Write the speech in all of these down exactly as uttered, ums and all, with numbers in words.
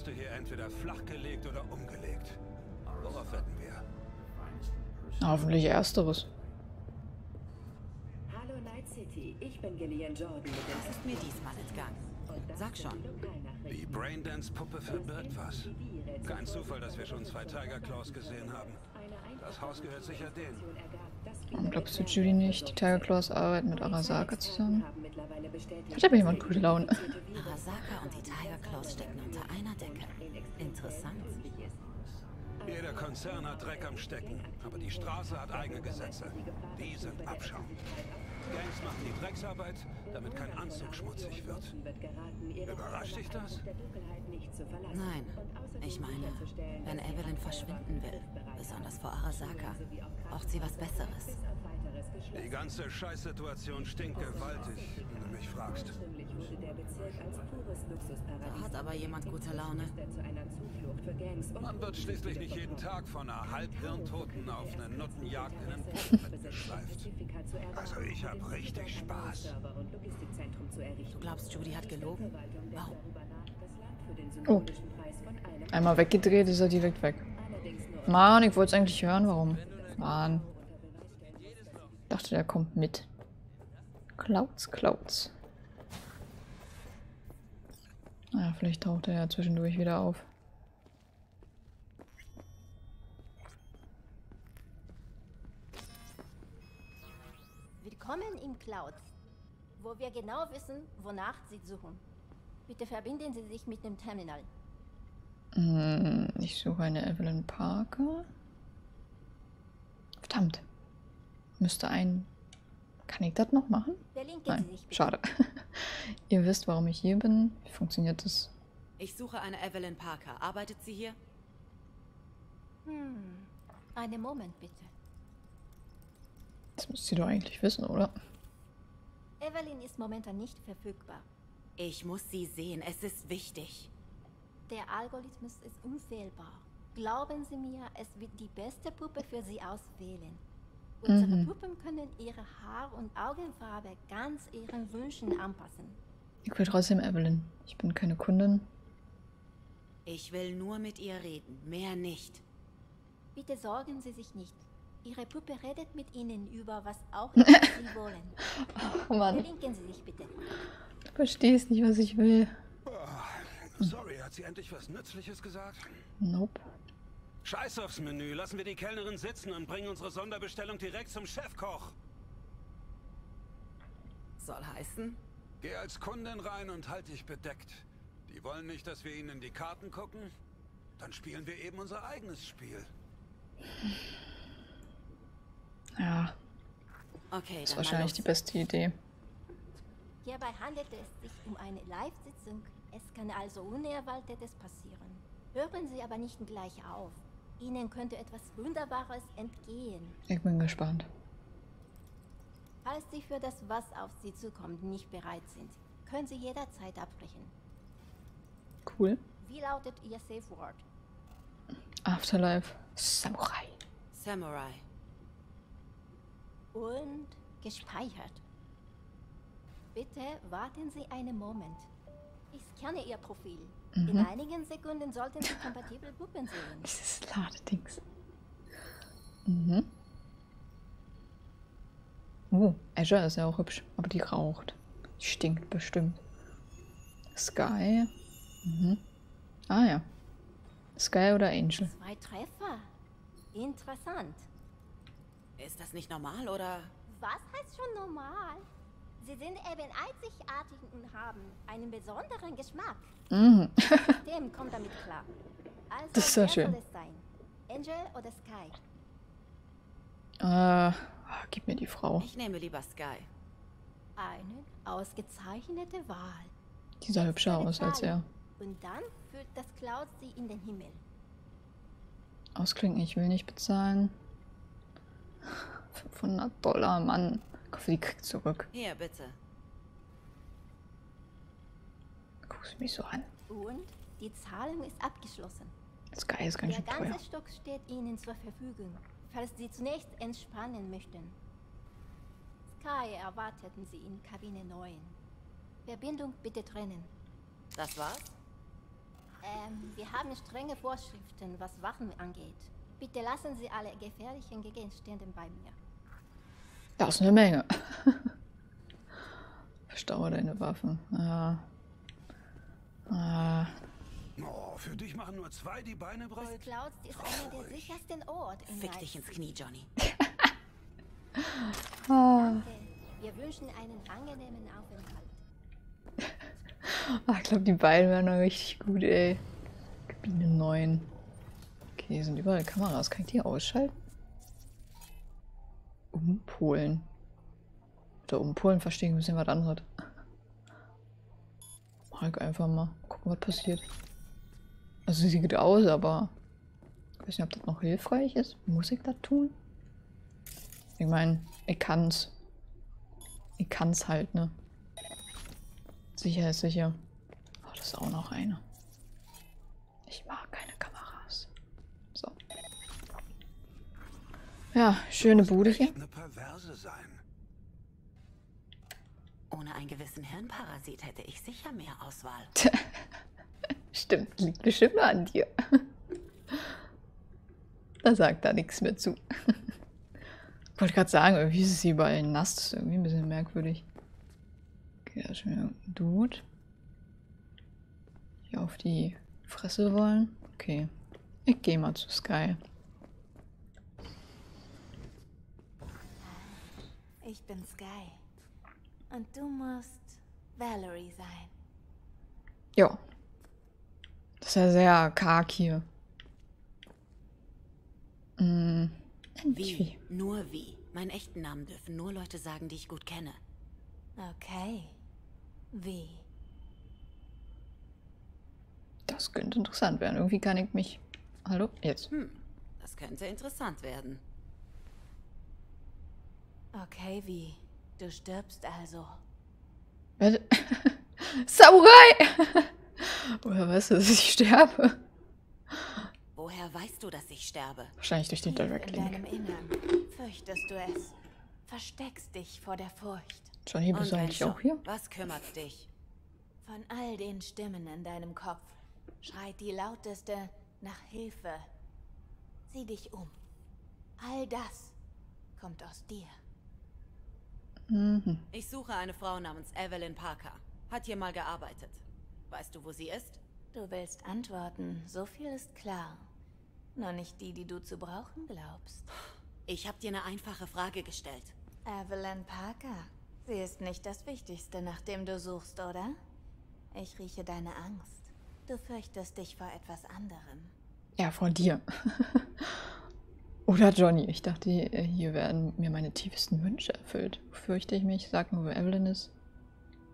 wirst du hier entweder flachgelegt oder umgelegt. Worauf wetten wir? Hoffentlich Ersteres. Hallo Night City, ich bin Gillian Jordan. Das ist mir diesmal entgangen. Sag schon. Die Braindance-Puppe verbirgt was. Kein Zufall, dass wir schon zwei Tiger-Claws gesehen haben. Das Haus gehört sicher denen. Und glaubst du, Judy nicht? Die Tiger-Claws arbeiten mit Arasaka zusammen. Ich habe jemand gute Laune. Arasaka und die Tiger-Claws stecken unter einer Decke. Interessant. Jeder Konzern hat Dreck am Stecken, aber die Straße hat eigene Gesetze. Die sind Abschaum. Gangs machen die Drecksarbeit, damit kein Anzug schmutzig wird. Überrascht dich das? Nein. Ich meine, wenn Evelyn verschwinden will, besonders vor Arasaka, braucht sie was Besseres. Die ganze Scheißsituation stinkt gewaltig, wenn du mich fragst. Da hat aber jemand gute Laune. Man wird schließlich nicht jeden Tag von einer halbhirntoten auf eine Nuttenjagd in den Puppen mitgeschleift. Also ich hab richtig Spaß. Du glaubst, Judy hat gelogen? Wow. Oh. Einmal weggedreht, ist er direkt weg. Mann, ich wollte es eigentlich hören, warum? Mann. Dachte, der kommt mit. Clouds, Clouds. Naja, vielleicht taucht er ja zwischendurch wieder auf. Willkommen in Clouds, wo wir genau wissen, wonach Sie suchen. Bitte verbinden Sie sich mit dem Terminal. Hm, ich suche eine Evelyn Parker. Verdammt. Müsste ein... Kann ich das noch machen? Nein, schade. Ihr wisst, warum ich hier bin. Wie funktioniert das? Ich suche eine Evelyn Parker. Arbeitet sie hier? Hm. Einen Moment, bitte. Das müsst sie doch eigentlich wissen, oder? Evelyn ist momentan nicht verfügbar. Ich muss sie sehen. Es ist wichtig. Der Algorithmus ist unfehlbar. Glauben Sie mir, es wird die beste Puppe für Sie auswählen. Unsere mhm. Puppen können ihre Haar- und Augenfarbe ganz ihren Wünschen anpassen. Ich will trotzdem Evelyn. Ich bin keine Kundin. Ich will nur mit ihr reden, mehr nicht. Bitte sorgen Sie sich nicht. Ihre Puppe redet mit Ihnen über was auch immer Sie wollen. Oh Mann. Verlinken Sie sich bitte. Du verstehst nicht, was ich will. Oh, sorry, hat sie endlich was Nützliches gesagt? Nope. Scheiß aufs Menü, lassen wir die Kellnerin sitzen und bringen unsere Sonderbestellung direkt zum Chefkoch. Soll heißen? Geh als Kundin rein und halt dich bedeckt. Die wollen nicht, dass wir ihnen in die Karten gucken. Dann spielen wir eben unser eigenes Spiel. Ja. Okay, das ist wahrscheinlich die beste Idee. Hierbei handelt es sich um eine Live-Sitzung. Es kann also Unerwartetes passieren. Hören Sie aber nicht gleich auf. Ihnen könnte etwas Wunderbares entgehen. Ich bin gespannt. Falls Sie für das, was auf Sie zukommt, nicht bereit sind, können Sie jederzeit abbrechen. Cool. Wie lautet Ihr Safe Word? Afterlife. Samurai. Samurai. Und gespeichert. Bitte warten Sie einen Moment. Ich scanne Ihr Profil. Mhm. In einigen Sekunden sollten Sie kompatible Puppen sehen. Das ist Ladedings. Mhm. Oh, Azure ist ja auch hübsch, aber die raucht. Die stinkt bestimmt. Skye. Mhm. Ah ja. Skye oder Angel. Zwei Treffer. Interessant. Ist das nicht normal, oder? Was heißt schon normal? Sie sind eben einzigartig und haben einen besonderen Geschmack. Mhm. Dem kommt damit klar. Also, das ist sehr schön. Angel oder Skye? Äh, oh, gib mir die Frau. Ich nehme lieber Skye. Eine ausgezeichnete Wahl. Die sah hübscher aus als er. Und dann führt das Cloud sie in den Himmel. Ausklinken, ich will nicht bezahlen. fünfhundert Dollar, Mann. Kaffee kriegt zurück. Hier, bitte. Guckst mich so an. Und die Zahlung ist abgeschlossen. Das Geil ist ganz schön teuer. Der ganze Stock steht Ihnen zur Verfügung, falls Sie zunächst entspannen möchten. Skye erwarteten Sie in Kabine neun. Verbindung bitte trennen. Das war's? Ähm, wir haben strenge Vorschriften, was Wachen angeht. Bitte lassen Sie alle gefährlichen Gegenstände bei mir. Das ist eine Menge. Verstaue deine Waffen. Ja. Ah. Oh, für dich machen nur zwei die Beine breit. Clouds ist einer der sichersten Orte in Night City. Fick dich ins Knie, Johnny. Ah. Danke. Wir wünschen einen angenehmen Aufenthalt. Ah, ich glaube, die beiden wären noch richtig gut, ey. Kabine neun. Okay, hier sind überall Kameras. Kann ich die ausschalten? Umpolen. Unter Umpolen verstehe ich ein bisschen was anderes. Mag einfach mal. Gucken, was passiert. Also, sie sieht aus, aber ich weiß nicht, ob das noch hilfreich ist. Muss ich das tun? Ich meine, ich kann's. Ich kann's halt, ne? Sicher ist sicher. Oh, das ist auch noch eine. Ich mag keine Kameras. So. Ja, schöne Bude hier. Eine Perverse sein. Ohne einen gewissen Hirnparasit hätte ich sicher mehr Auswahl. Stimmt, liegt bestimmt nur an dir. Da sagt da nichts mehr zu. Ich wollte gerade sagen, irgendwie ist es hier überall nass. Das ist irgendwie ein bisschen merkwürdig. Okay, da ist schon wieder ein Dude. Hier auf die Fresse wollen. Okay, ich gehe mal zu Skye. Ich bin Skye. Und du musst Valerie sein. Ja. Das ist ja sehr karg hier. Hm. Wie? Nur wie? Meinen echten Namen dürfen nur Leute sagen, die ich gut kenne. Okay. Wie? Das könnte interessant werden. Irgendwie kann ich mich... Hallo? Jetzt. Hm. Das könnte interessant werden. Okay, wie? Du stirbst also. Was? Samurai! Woher weißt du, dass ich sterbe? Woher weißt du, dass ich sterbe? Wahrscheinlich durch den Direct Link. In deinem Innern fürchtest du es. Versteckst dich vor der Furcht. Johnny, bist du eigentlich auch hier? Was kümmert dich? Von all den Stimmen in deinem Kopf schreit die lauteste nach Hilfe. Sieh dich um. All das kommt aus dir. Mhm. Ich suche eine Frau namens Evelyn Parker. Hat hier mal gearbeitet. Weißt du, wo sie ist? Du willst antworten. So viel ist klar. Nur nicht die, die du zu brauchen glaubst. Ich habe dir eine einfache Frage gestellt. Evelyn Parker. Sie ist nicht das Wichtigste, nach dem du suchst, oder? Ich rieche deine Angst. Du fürchtest dich vor etwas anderem. Ja, vor dir. Oder Johnny, ich dachte, hier werden mir meine tiefsten Wünsche erfüllt. Fürchte ich mich? Sag mir, wo Evelyn ist.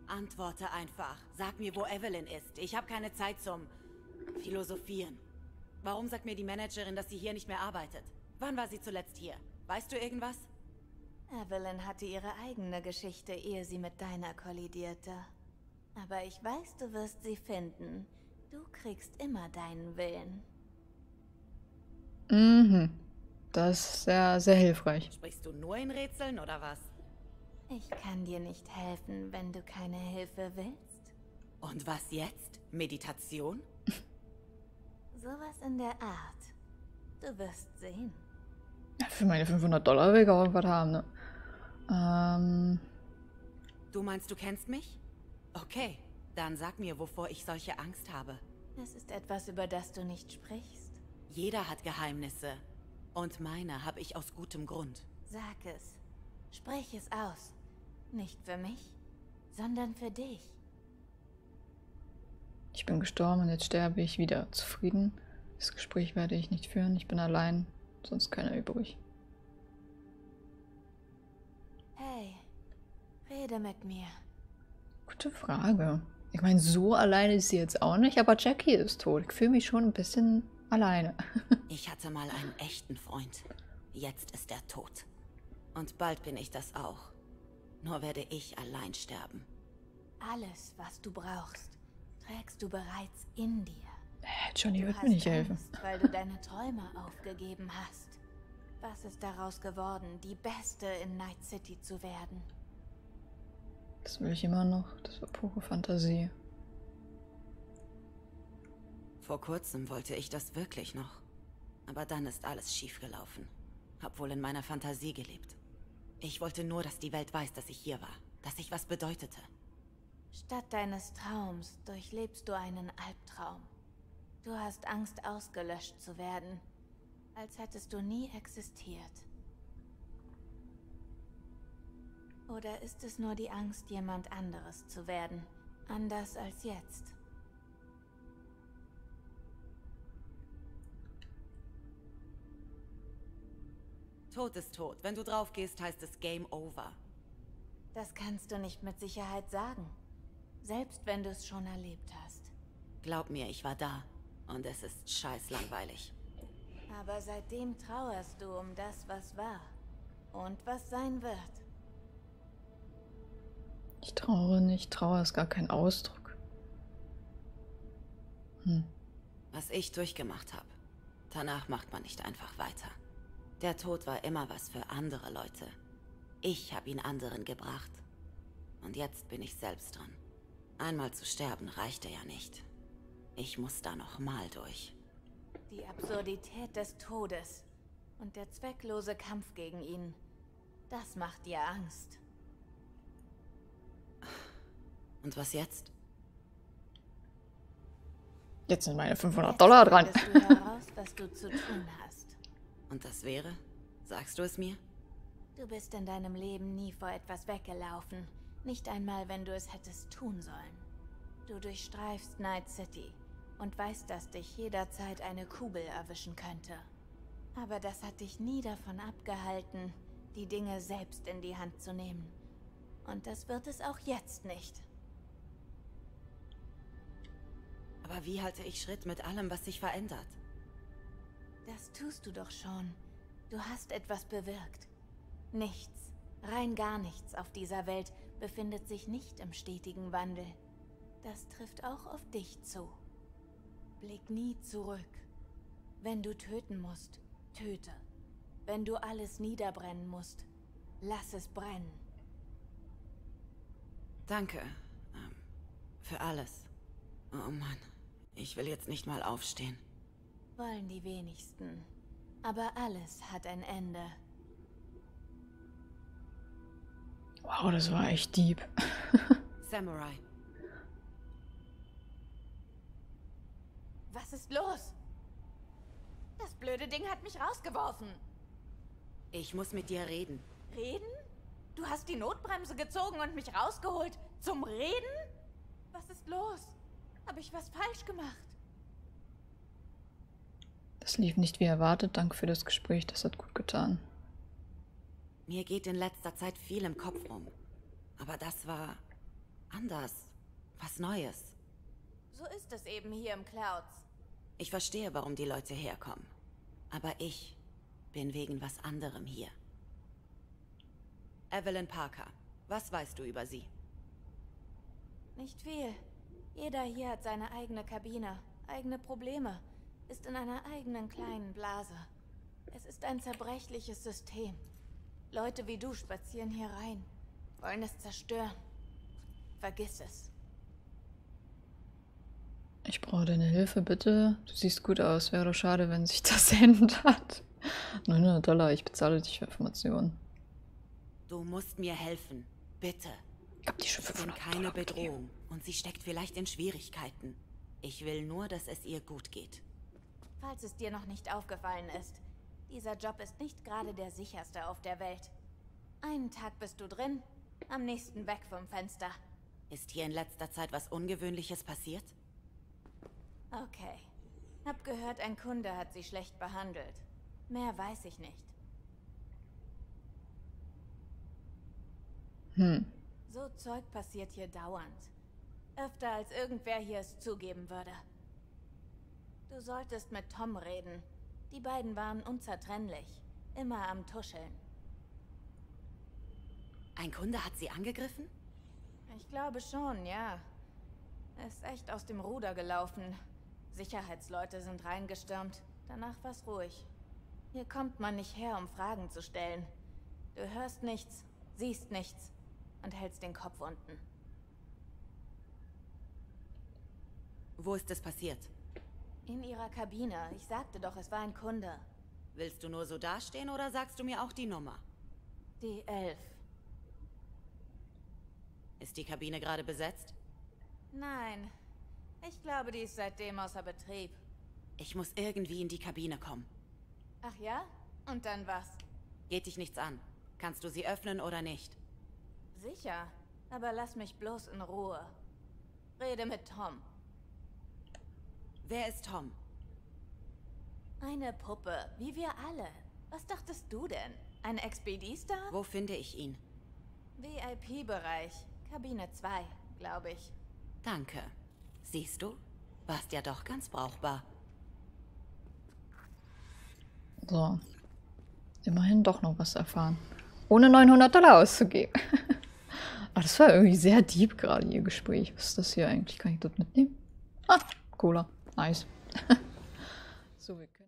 Antworte einfach. Sag mir, wo Evelyn ist. Ich habe keine Zeit zum Philosophieren. Warum sagt mir die Managerin, dass sie hier nicht mehr arbeitet? Wann war sie zuletzt hier? Weißt du irgendwas? Evelyn hatte ihre eigene Geschichte, ehe sie mit deiner kollidierte. Aber ich weiß, du wirst sie finden. Du kriegst immer deinen Willen. Mhm. Das ist sehr, sehr hilfreich. Sprichst du nur in Rätseln, oder was? Ich kann dir nicht helfen, wenn du keine Hilfe willst. Und was jetzt? Meditation? Sowas in der Art. Du wirst sehen. Ja, für meine fünfhundert Dollar will ich auch irgendwas haben, ne? Ähm... Du meinst, du kennst mich? Okay, dann sag mir, wovor ich solche Angst habe. Es ist etwas, über das du nicht sprichst. Jeder hat Geheimnisse. Und meine habe ich aus gutem Grund. Sag es. Sprech es aus. Nicht für mich, sondern für dich. Ich bin gestorben und jetzt sterbe ich wieder. Zufrieden? Das Gespräch werde ich nicht führen. Ich bin allein. Sonst keiner übrig. Hey, rede mit mir. Gute Frage. Ich meine, so alleine ist sie jetzt auch nicht, aber Jackie ist tot. Ich fühle mich schon ein bisschen... alleine. Ich hatte mal einen echten Freund. Jetzt ist er tot. Und bald bin ich das auch. Nur werde ich allein sterben. Alles, was du brauchst, trägst du bereits in dir. Hey, Johnny wird mir nicht helfen. Angst, weil du deine Träume aufgegeben hast. Was ist daraus geworden, die Beste in Night City zu werden? Das will ich immer noch. Das war pure Fantasie. Vor kurzem wollte ich das wirklich noch. Aber dann ist alles schiefgelaufen. Hab wohl in meiner Fantasie gelebt. Ich wollte nur, dass die Welt weiß, dass ich hier war. Dass ich was bedeutete. Statt deines Traums durchlebst du einen Albtraum. Du hast Angst, ausgelöscht zu werden. Als hättest du nie existiert. Oder ist es nur die Angst, jemand anderes zu werden? Anders als jetzt. Tod ist tot. Wenn du drauf gehst, heißt es Game Over. Das kannst du nicht mit Sicherheit sagen. Selbst wenn du es schon erlebt hast. Glaub mir, ich war da. Und es ist scheiß langweilig. Aber seitdem trauerst du um das, was war. Und was sein wird. Ich trauere nicht. Trauer ist gar kein Ausdruck. Hm. Was ich durchgemacht habe, danach macht man nicht einfach weiter. Der Tod war immer was für andere Leute. Ich habe ihn anderen gebracht. Und jetzt bin ich selbst dran. Einmal zu sterben reichte ja nicht. Ich muss da nochmal durch. Die Absurdität des Todes und der zwecklose Kampf gegen ihn, das macht dir Angst. Und was jetzt? Jetzt sind meine fünfhundert Dollar dran. Jetzt findest du heraus, was du zu tun hast. Und das wäre? Sagst du es mir? Du bist in deinem Leben nie vor etwas weggelaufen. Nicht einmal, wenn du es hättest tun sollen. Du durchstreifst Night City und weißt, dass dich jederzeit eine Kugel erwischen könnte. Aber das hat dich nie davon abgehalten, die Dinge selbst in die Hand zu nehmen. Und das wird es auch jetzt nicht. Aber wie halte ich Schritt mit allem, was sich verändert? Das tust du doch schon. Du hast etwas bewirkt. Nichts, rein gar nichts auf dieser Welt befindet sich nicht im stetigen Wandel. Das trifft auch auf dich zu. Blick nie zurück. Wenn du töten musst, töte. Wenn du alles niederbrennen musst, lass es brennen. Danke. Ähm, für alles. Oh Mann, ich will jetzt nicht mal aufstehen. Wollen die wenigsten. Aber alles hat ein Ende. Wow, das war echt deep. Samurai. Was ist los? Das blöde Ding hat mich rausgeworfen. Ich muss mit dir reden. Reden? Du hast die Notbremse gezogen und mich rausgeholt. Zum Reden? Was ist los? Habe ich was falsch gemacht? Das lief nicht wie erwartet. Danke für das Gespräch. Das hat gut getan. Mir geht in letzter Zeit viel im Kopf rum. Aber das war anders. Was Neues. So ist es eben hier im Clouds. Ich verstehe, warum die Leute herkommen. Aber ich bin wegen was anderem hier. Evelyn Parker, was weißt du über sie? Nicht viel. Jeder hier hat seine eigene Kabine, eigene Probleme, ist in einer eigenen kleinen Blase. Es ist ein zerbrechliches System. Leute wie du spazieren hier rein, wollen es zerstören. Vergiss es. Ich brauche deine Hilfe, bitte. Du siehst gut aus. Wäre doch schade, wenn sich das ändert. neunhundert Dollar, ich bezahle dich für Informationen. Du musst mir helfen, bitte. Ich hab die schon fünfhundert. Ich bin keine Bedrohung und sie steckt vielleicht in Schwierigkeiten. Ich will nur, dass es ihr gut geht. Falls es dir noch nicht aufgefallen ist, dieser Job ist nicht gerade der sicherste auf der Welt. Einen Tag bist du drin, am nächsten weg vom Fenster. Ist hier in letzter Zeit was Ungewöhnliches passiert? Okay. Hab gehört, ein Kunde hat sie schlecht behandelt. Mehr weiß ich nicht. Hm. So Zeug passiert hier dauernd. Öfter als irgendwer hier es zugeben würde. Du solltest mit Tom reden. Die beiden waren unzertrennlich. Immer am Tuscheln. Ein Kunde hat sie angegriffen? Ich glaube schon, ja. Ist echt aus dem Ruder gelaufen. Sicherheitsleute sind reingestürmt. Danach war's ruhig. Hier kommt man nicht her, um Fragen zu stellen. Du hörst nichts, siehst nichts. Und hältst den Kopf unten. Wo ist das passiert? In ihrer Kabine. Ich sagte doch, es war ein Kunde. Willst du nur so dastehen oder sagst du mir auch die Nummer? Die elf. Ist die Kabine gerade besetzt? Nein. Ich glaube, die ist seitdem außer Betrieb. Ich muss irgendwie in die Kabine kommen. Ach ja? Und dann was? Geht dich nichts an. Kannst du sie öffnen oder nicht? Sicher. Aber lass mich bloß in Ruhe. Rede mit Tom. Wer ist Tom? Eine Puppe, wie wir alle. Was dachtest du denn? Ein Expedistar? Wo finde ich ihn? V I P-Bereich. Kabine zwei, glaube ich. Danke. Siehst du? Warst ja doch ganz brauchbar. So. Immerhin doch noch was erfahren. Ohne neunhundert Dollar auszugeben. Ah, das war irgendwie sehr deep gerade, ihr Gespräch. Was ist das hier eigentlich? Kann ich das mitnehmen? Ah, Cola. Nice. So, wir können...